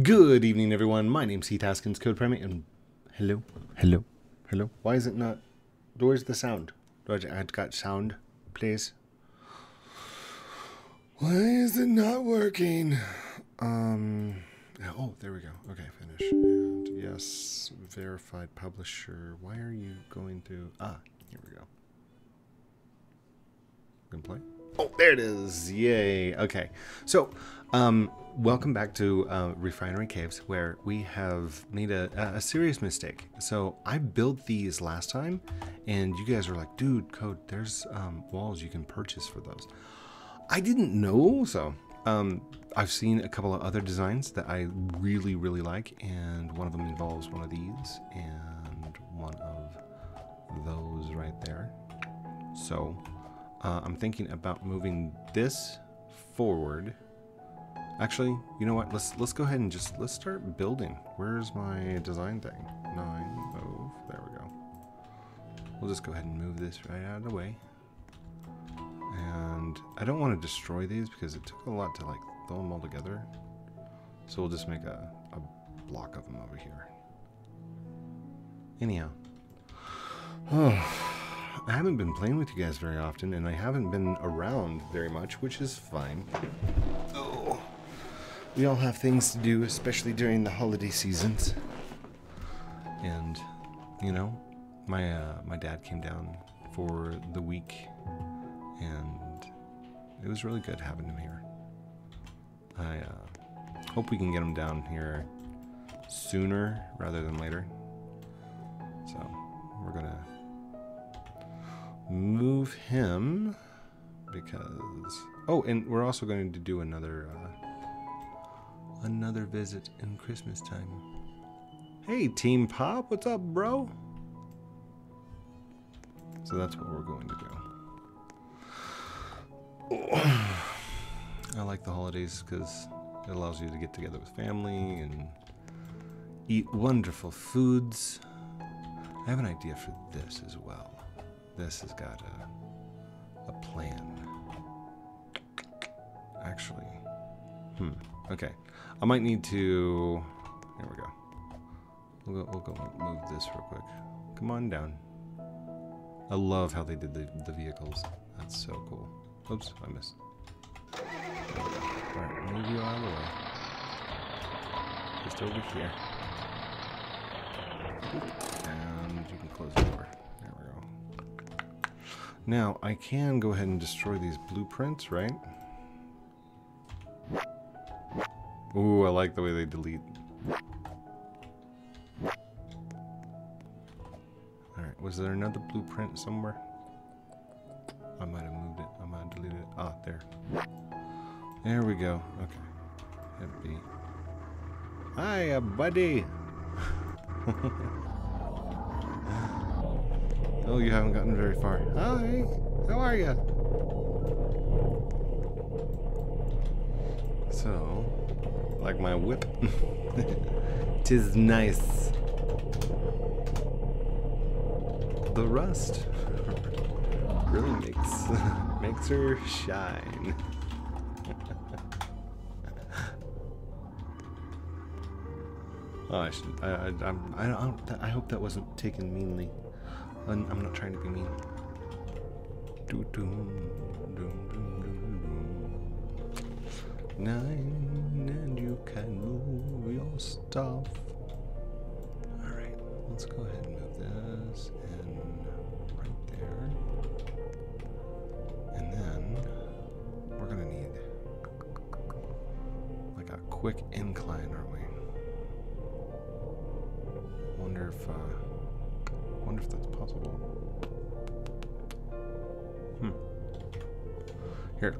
Good evening, everyone. My name's Heath Haskins, Code Primate, and hello, hello, hello. Why is it not? Where's the sound? Do I add got sound, please? Why is it not working? Oh, there we go. Okay, finish. And yes, verified publisher. Why are you going through? Ah, here we go. Can play. Oh, there it is. Yay. Okay. So, welcome back to Refinery Caves, where we have made a serious mistake. So I built these last time, and you guys were like, dude, Code, there's walls you can purchase for those. I didn't know, so I've seen a couple of other designs that I really, really like, and one of them involves one of these and one of those right there. So I'm thinking about moving this forward. Actually, you know what? Let's go ahead and let's start building. Where's my design thing? 9, 0, there we go. We'll just go ahead and move this right out of the way. And I don't want to destroy these because it took a lot to like throw them all together. So we'll just make a block of them over here. Anyhow, oh, I haven't been playing with you guys very often, and I haven't been around very much, which is fine. Oh. We all have things to do, especially during the holiday seasons. And, you know, my dad came down for the week, and it was really good having him here. I hope we can get him down here sooner rather than later. So, we're gonna move him because... Oh, and we're also going to do another visit in Christmas time. Hey, Team Pop, what's up, bro? So that's what we're going to do. Oh. I like the holidays because it allows you to get together with family and eat wonderful foods. I have an idea for this as well. This has got a plan. Actually, okay. I might need to, here we go. We'll go move this real quick. Come on down. I love how they did the vehicles. That's so cool. Oops, I missed. There we go. All right, move you out of the way. Just over here. And you can close the door. There we go. Now, I can go ahead and destroy these blueprints, right? Ooh, I like the way they delete. Alright, was there another blueprint somewhere? I might have moved it. I might have deleted it. Ah, there. There we go. Okay. That'd be... Hiya, buddy! Oh, you haven't gotten very far. Hi! How are ya? So... like my whip. 'Tis nice. The rust really makes her shine. Oh, I hope that wasn't taken meanly. I'm not trying to be mean. Doo doom doom doom doom doom. 9. And you can move your stuff. Alright, let's go ahead and move this and right there. And then we're gonna need like a quick incline, aren't we? Wonder if that's possible. Here,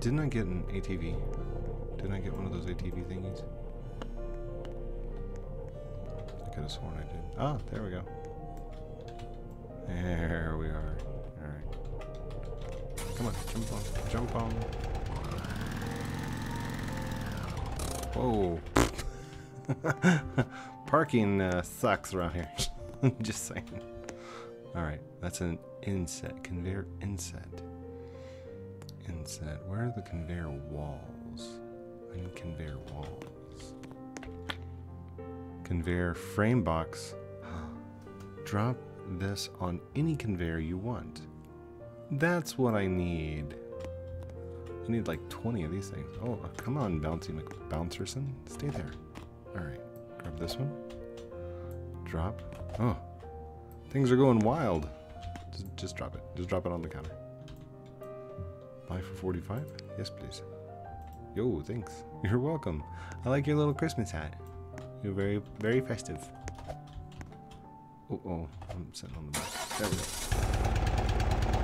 didn't I get an ATV? Didn't I get one of those ATV thingies? I could have sworn I did. Ah, there we go. There we are. Alright. Come on, jump on. Jump on. Whoa. Parking sucks around here. Just saying. Alright, that's an inset. Conveyor inset. Inset. Where are the conveyor walls? And conveyor walls. Conveyor frame box. Drop this on any conveyor you want. That's what I need. I need like 20 of these things. Oh, come on, Bouncy McBouncerson. Stay there. All right, grab this one. Drop. Oh, things are going wild. Just drop it. Just drop it on the counter. Buy for 45? Yes, please. Yo, thanks. You're welcome. I like your little Christmas hat. You're very, very festive. Uh-oh, I'm sitting on the back. There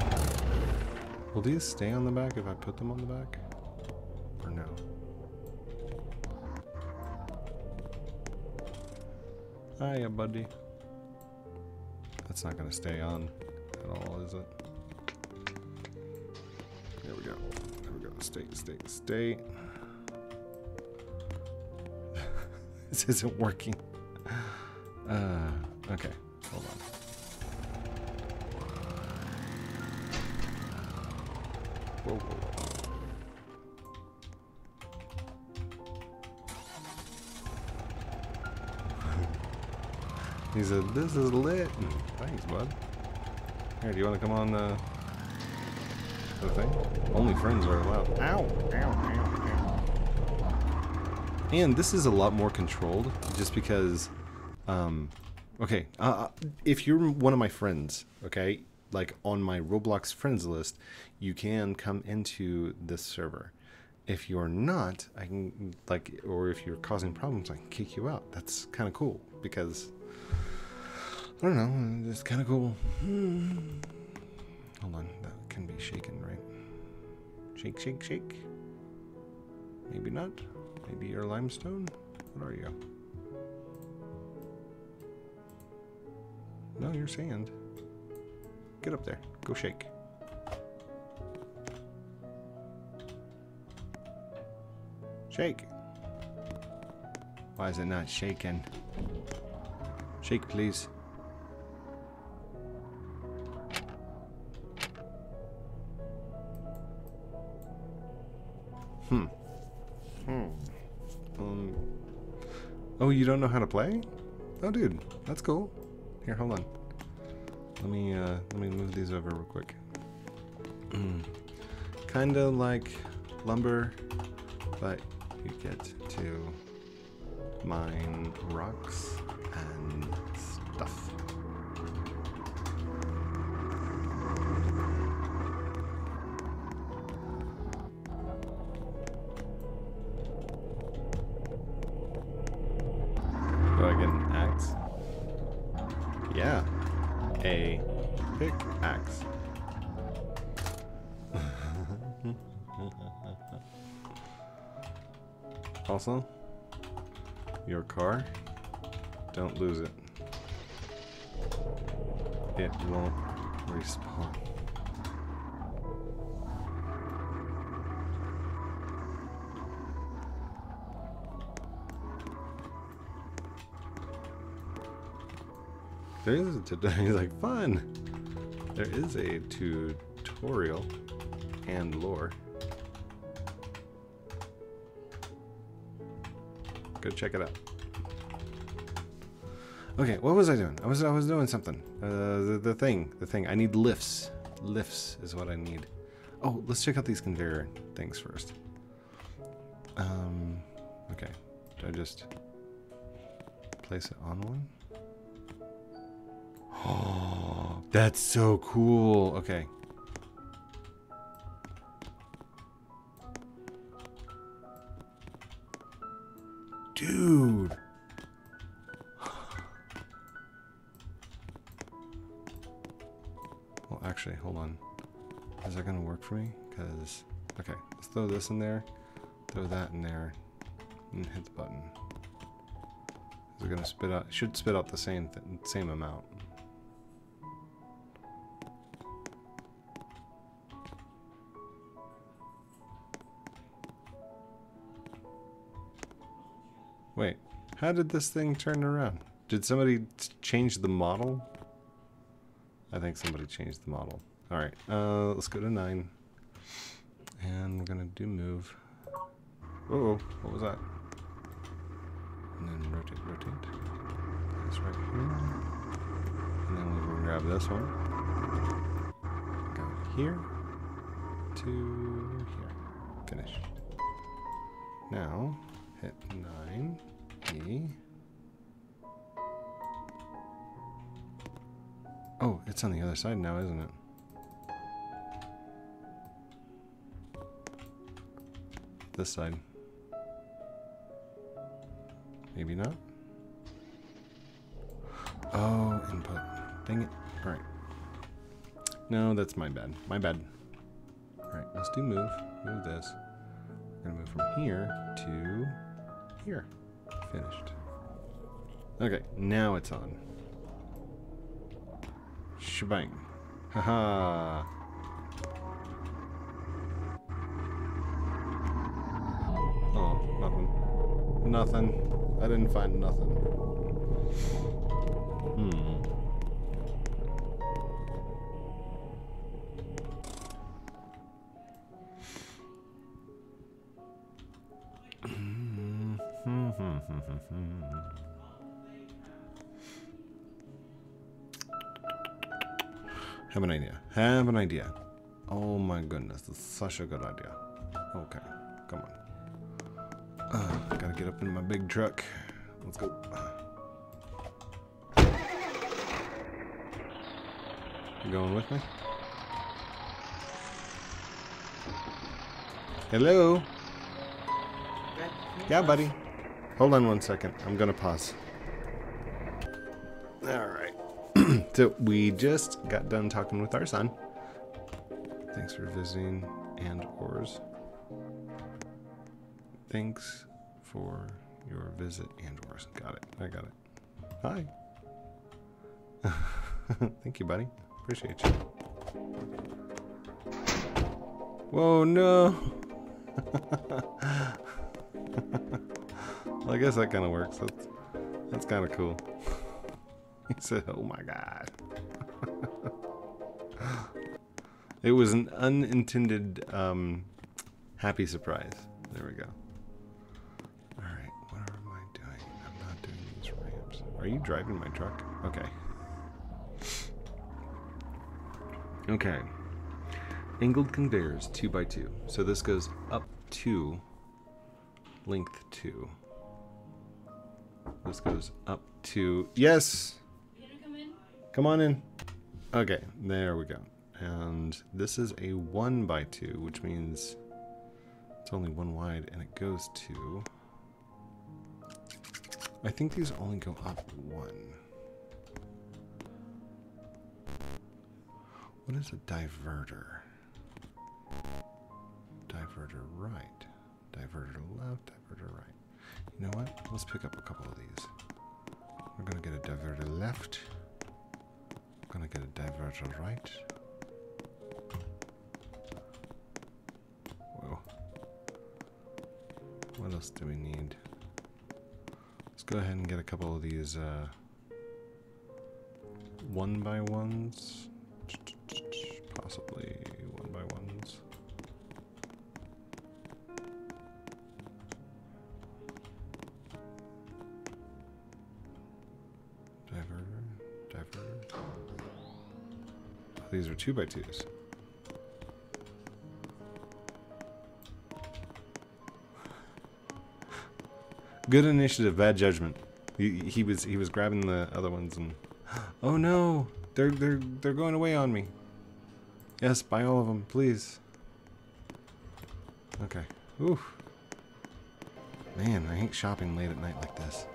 we go. Will these stay on the back if I put them on the back? Or no? Hiya, buddy. That's not gonna stay on at all, is it? There we go. There we go. Stay. This isn't working. Okay. Hold on. Whoa. He said, "This is lit." Thanks, bud. Here, do you want to come on the thing? Only friends are allowed. Ow! Ow! Ow! Ow! And this is a lot more controlled, just because. Okay, if you're one of my friends, okay, like on my Roblox friends list, you can come into this server. If you're not, I can, like, or if you're causing problems, I can kick you out. That's kind of cool, because, I don't know, it's kind of cool. Hold on, that can be shaken, right? Shake, shake, shake. Maybe not. Maybe you're limestone? What are you? No, you're sand. Get up there. Go shake. Shake. Why is it not shaking? Shake, please. Oh, you don't know how to play? Oh, dude, that's cool. Here, hold on. Let me move these over real quick. Kinda like lumber, but you get to mine rocks and stuff. Pickaxe. Also, your car, don't lose it. It won't respawn. There is a tutorial. He's like, fun! There is a tutorial and lore. Go check it out. Okay, what was I doing? I was doing something. The thing. I need lifts. Lifts is what I need. Oh, let's check out these conveyor things first. Okay. Do I just place it on one? Oh, that's so cool. Okay. Dude. Well, actually, hold on. Is that gonna work for me? Because, okay, let's throw this in there, throw that in there, and hit the button. Is it gonna spit out? It should spit out the same amount. Wait, how did this thing turn around? Did somebody change the model? I think somebody changed the model. All right, let's go to 9. And we're gonna do move. Uh-oh, what was that? and then rotate. That's right here. And then we will grab this one. Go here to here. Finished. Now hit 9E. Oh, it's on the other side now, isn't it? This side. Maybe not. Oh, input. Dang it. Alright. No, that's my bad. My bad. Alright, let's do move. Move this. We're gonna move from here to here. Finished. Okay, now it's on. Shebang. Haha. Oh, nothing. I didn't find nothing. Have an idea. Have an idea. Oh my goodness, that's such a good idea. Okay, come on. Gotta get up in my big truck. Let's go. You going with me? Hello? Yeah, buddy. Hold on one second. I'm gonna pause. Alright. So we just got done talking with our son. Thanks for visiting and ours. Thanks for your visit and worse. Got it. I got it. Hi. Thank you, buddy. Appreciate you. Whoa, no. Well, I guess that kind of works. That's kind of cool. He said, oh my God. It was an unintended happy surprise. There we go. Alright, what am I doing? I'm not doing these ramps. Are you driving my truck? Okay. Okay. Angled conveyors, 2x2. So this goes up to length 2. This goes up to... Yes! You gonna come in? Come on in. Okay, there we go. And this is a 1x2, which means... It's only one wide, and it goes to... I think these only go up one. What is a diverter? Diverter right. Diverter left, diverter right. You know what? Let's pick up a couple of these. We're gonna get a diverter left. We're gonna get a diverter right. What else do we need? Let's go ahead and get a couple of these 1x1s. Possibly 1x1s. Diverter. Oh, these are 2x2s. Good initiative, bad judgment. He was grabbing the other ones and... Oh no! They're going away on me. Yes, buy all of them, please. Okay. Oof. Man, I hate shopping late at night like this.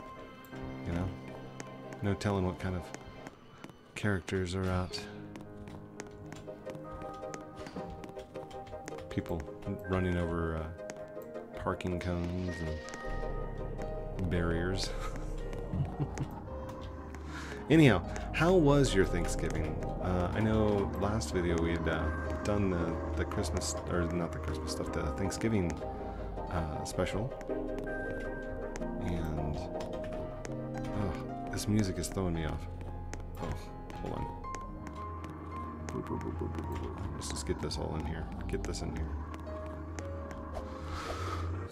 You know? No telling what kind of characters are out. People running over parking cones and... barriers. Anyhow, how was your Thanksgiving? I know last video we had done the Christmas, or not the Christmas stuff, the Thanksgiving special. And oh, this music is throwing me off. Oh, hold on. Let's just get this all in here. Get this in here.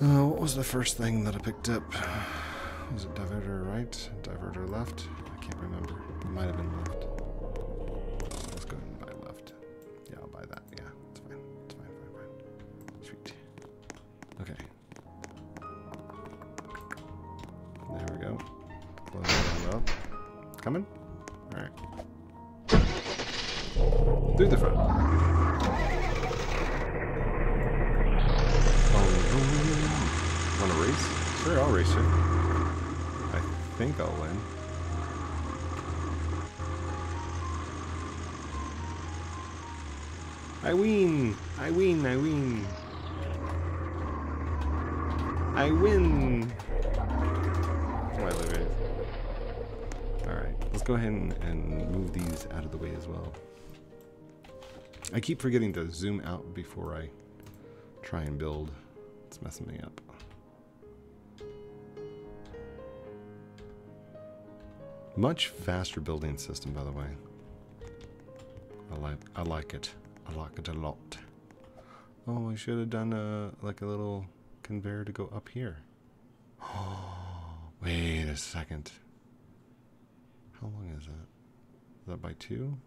What was the first thing that I picked up? Is it diverter right? Diverter left? I can't remember. It might have been left. So let's go ahead and buy left. Yeah, I'll buy that. Yeah, it's fine. It's fine, fine, fine. Sweet. Okay. There we go. Close that up. Coming? Alright. Through the front. Oh, want to race? Sure, I'll race you. I think I'll win. I win! Oh, I live it. Alright, let's go ahead and move these out of the way as well. I keep forgetting to zoom out before I try and build. It's messing me up. Much faster building system, by the way. I like it. I like it a lot. Oh, I should have done like a little conveyor to go up here. Oh, wait a second. How long is that? Is that by two?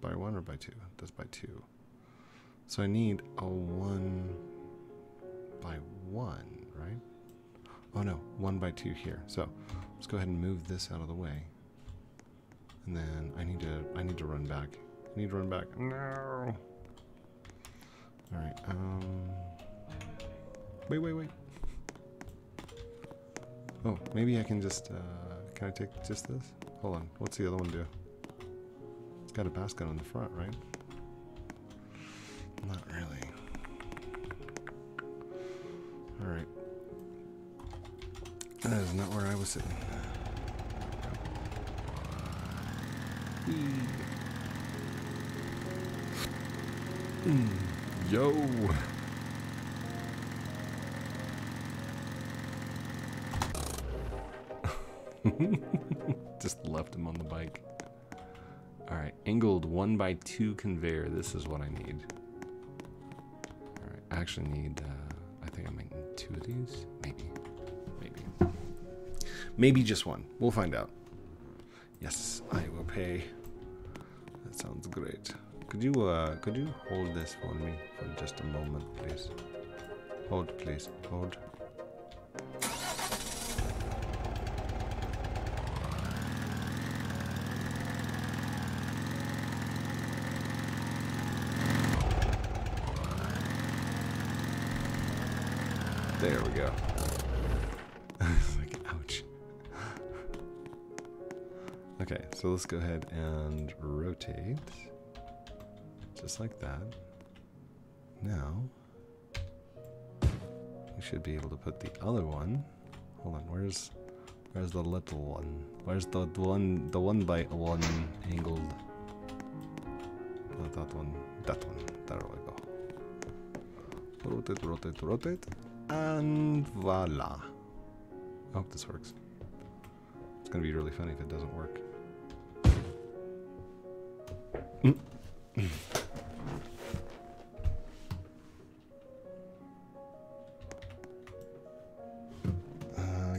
By one or by two? That's by two. So I need a 1 by 1, right? Oh no, 1 by 2 here. So let's go ahead and move this out of the way. And then I need to run back. I need to run back. No. Alright, wait. Oh, maybe I can just can I take just this? Hold on, what's the other one do? It's got a basket on the front, right? Not really. Alright. That is not where I was sitting. Yo! Just left him on the bike. Alright, angled 1 by 2 conveyor. This is what I need. Alright, I actually need, I think I might need 2 of these. Maybe just 1. We'll find out. Yes, I will pay. That sounds great. Could you hold this for me for just a moment, please? Hold, please. Hold. There we go. Okay, so let's go ahead and rotate, just like that. Now, we should be able to put the other one. Hold on, where's the little one? Where's the 1 by 1 angled? Not that one, that one. There we go. Rotate, rotate, rotate, and voila. I hope this works. It's gonna be really funny if it doesn't work.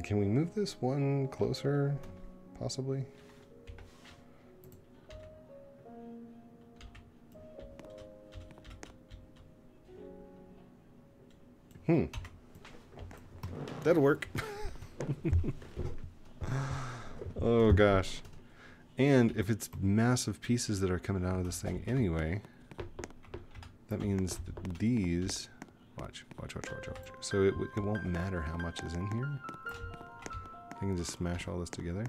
Can we move this one closer, possibly? That'll work. Oh gosh. And if it's massive pieces that are coming out of this thing anyway, that means that these, watch. So it won't matter how much is in here. I can just smash all this together.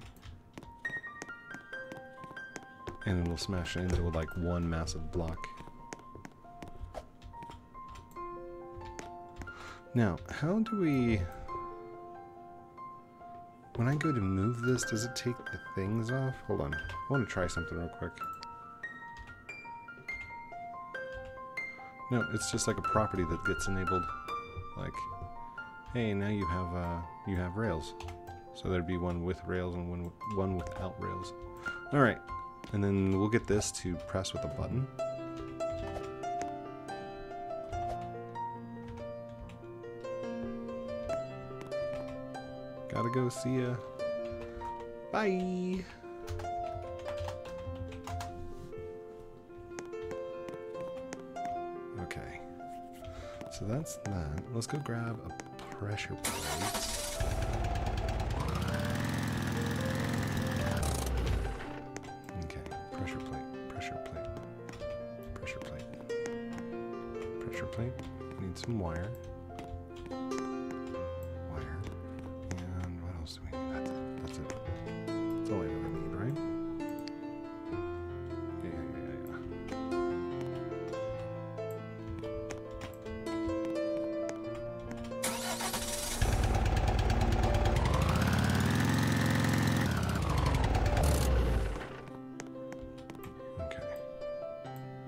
And it'll smash into like one massive block. Now, how do we, when I go to move this, does it take the things off? Hold on. I want to try something real quick. No, it's just like a property that gets enabled. Like, hey, now you have rails. So there'd be one with rails and one without rails. All right, and then we'll get this to press with a button. Gotta go, see ya. Bye. Okay. So that's that. Let's go grab a pressure plate. Some wire. Wire. And what else do we need? That's it. That's it. That's all I really need, right?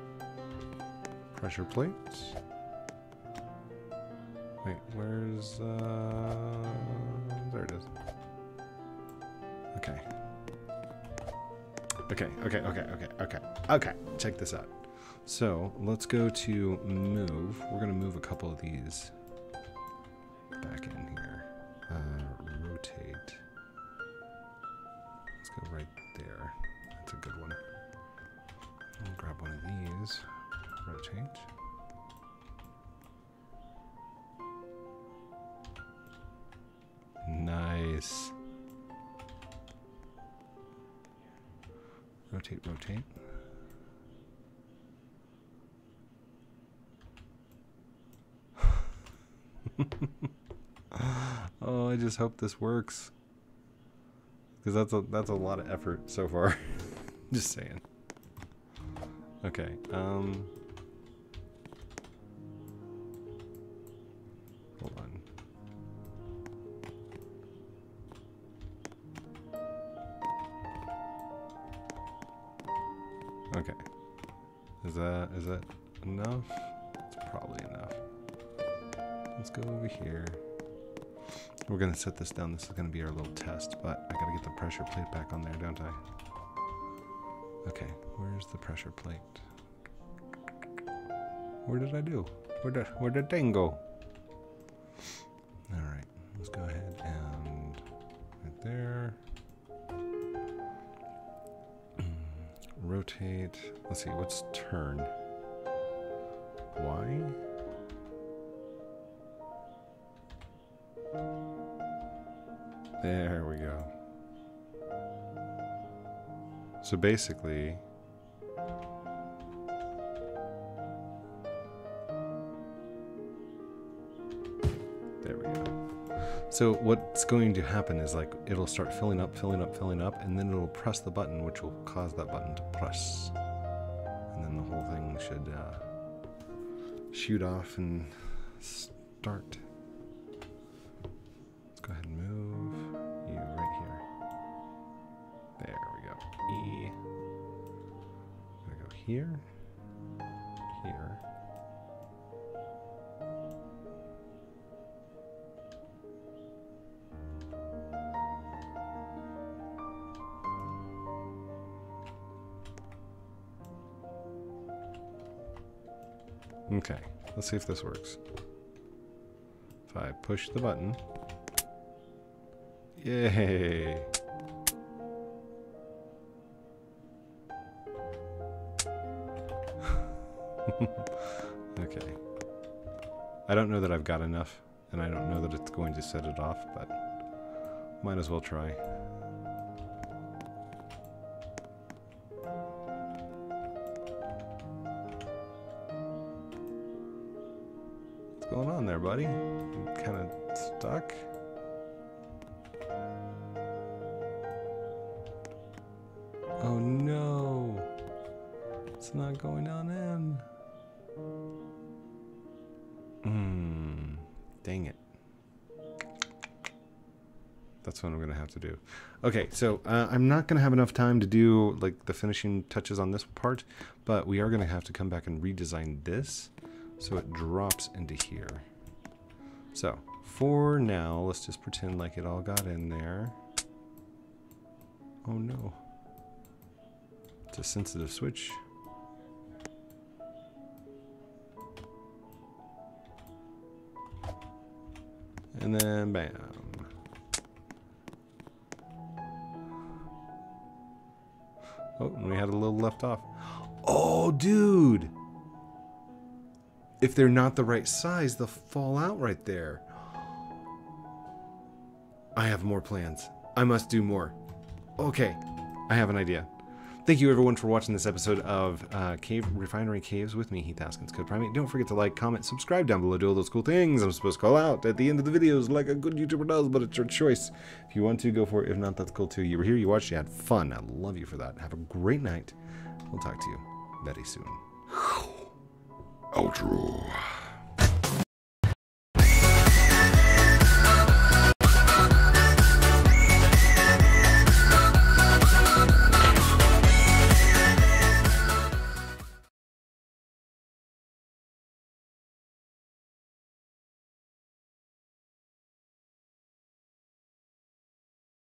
Yeah. Okay. Pressure plates. Wait, where's, there it is. Okay. Okay. Check this out. So, let's go to move. We're going to move a couple of these back in here. Rotate. Let's go right there. That's a good one. I'll grab one of these. Rotate. Nice. Rotate, rotate. Oh, I just hope this works. Because that's a lot of effort so far. Just saying. Okay. Hold on. Okay. Is that enough? It's probably enough. Let's go over here. We're gonna set this down. This is gonna be our little test, but I gotta get the pressure plate back on there, don't I? Okay, where's the pressure plate? Where did I do? Where did thing go? Alright, let's go ahead and right there. Rotate. Let's see. What's turn? Y. There we go. So basically, there we go. So what's going to happen is, like, it'll start filling up, and then it'll press the button, which will cause that button to press, and then the whole thing should shoot off and start. Let's go ahead and move you right here. There we go. E. I'm gonna go here. Here. Okay, let's see if this works. If I push the button. Yay! Okay. I don't know that I've got enough, and I don't know that it's going to set it off, but might as well try. What's going on there, buddy? I'm kind of stuck. Oh no! It's not going on in. Dang it. That's what I'm gonna have to do. Okay, so I'm not gonna have enough time to do like the finishing touches on this part, but we are gonna have to come back and redesign this. So it drops into here. So for now, let's just pretend like it all got in there. Oh no. It's a sensitive switch. And then bam. Oh, and we had a little left off. Oh, dude! If they're not the right size, they'll fall out right there. I have more plans. I must do more. Okay, I have an idea. Thank you everyone for watching this episode of Refinery Caves with me, Heath Haskins, Code Primate. Don't forget to like, comment, subscribe down below. Do all those cool things I'm supposed to call out at the end of the videos like a good YouTuber does, but it's your choice. If you want to, go for it. If not, that's cool too. You were here, you watched, you had fun. I love you for that. Have a great night. We'll talk to you very soon. Outro.